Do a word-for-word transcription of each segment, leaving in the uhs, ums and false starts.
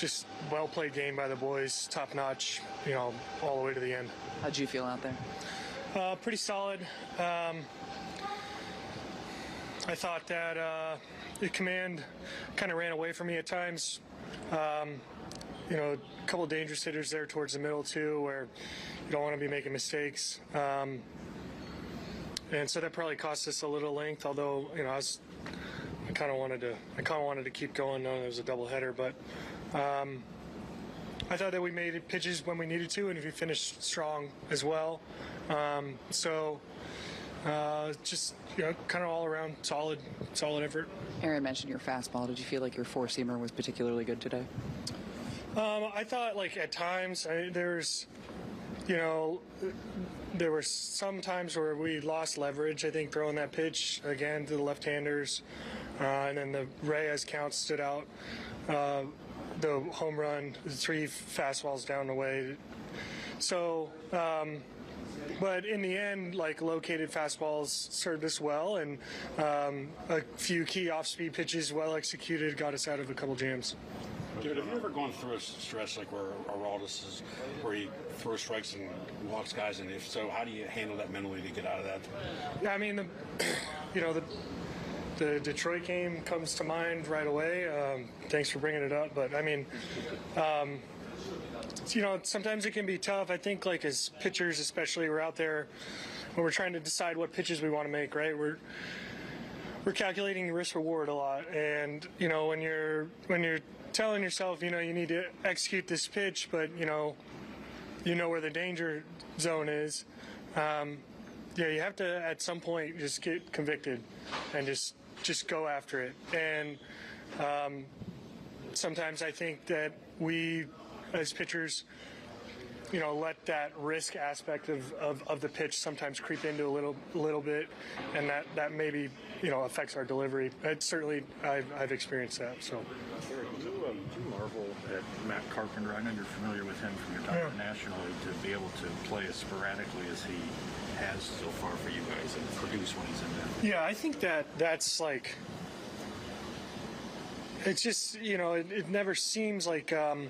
Just well-played game by the boys, top-notch, you know, all the way to the end. How'd you feel out there? Uh, pretty solid. Um, I thought that uh, the command kind of ran away from me at times. Um, you know, a couple of dangerous hitters there towards the middle, too, where you don't want to be making mistakes. Um, and so that probably cost us a little length, although, you know, I was... I kind of wanted to. I kind of wanted to keep going, knowing it was a doubleheader. But um, I thought that we made pitches when we needed to, and if we finished strong as well. Um, so uh, just you know, kind of all around solid, solid effort. Aaron mentioned your fastball. Did you feel like your four-seamer was particularly good today? Um, I thought like at times I, there's, you know, there were some times where we lost leverage. I think throwing that pitch again to the left-handers. Uh, and then the Rays count stood out. Uh, the home run, the three fastballs down the way. So, um, but in the end, like located fastballs served us well, and um, a few key off-speed pitches, well executed, got us out of a couple jams. David, have you ever gone through a stretch like where Aroldis is, where he throws strikes and walks guys? And if so, how do you handle that mentally to get out of that? Yeah, I mean, the, you know the. The Detroit game comes to mind right away. Um, thanks for bringing it up. But, I mean, um, you know, sometimes it can be tough. I think, like, as pitchers especially, we're out there when we're trying to decide what pitches we want to make, right? We're we're calculating risk-reward a lot. And, you know, when you're, when you're telling yourself, you know, you need to execute this pitch, but, you know, you know where the danger zone is, um, yeah, you have to at some point just get convicted and just – just go after it. And um, sometimes I think that we as pitchers, you know, let that risk aspect of, of, of the pitch sometimes creep into a little little bit, and that, that maybe, you know, affects our delivery. It certainly, I've, I've experienced that. So. Eric, do you, um, do you marvel at Matt Carpenter? I know you're familiar with him from your time at yeah. National League, to be able to play as sporadically as he has so far for you guys and produce when he's in there. Yeah, I think that that's like, it's just, you know, it, it never seems like, um,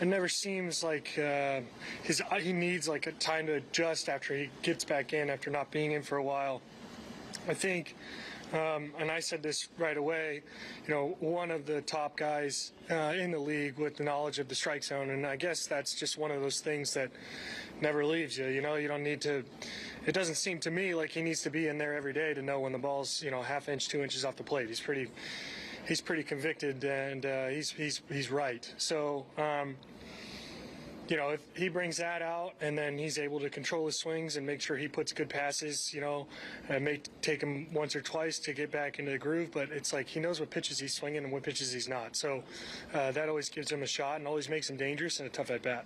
it never seems like uh, his he needs like a time to adjust after he gets back in after not being in for a while. I think, um, and I said this right away, you know, one of the top guys uh, in the league with the knowledge of the strike zone, and I guess that's just one of those things that never leaves you. You know, you don't need to, it doesn't seem to me like he needs to be in there every day to know when the ball's, you know, half inch, two inches off the plate. He's pretty, he's pretty convicted, and uh, he's, he's, he's right. So, um, you know, if he brings that out and then he's able to control his swings and make sure he puts good passes, you know, it may take him once or twice to get back into the groove, but it's like he knows what pitches he's swinging and what pitches he's not. So uh, that always gives him a shot and always makes him dangerous and a tough at-bat.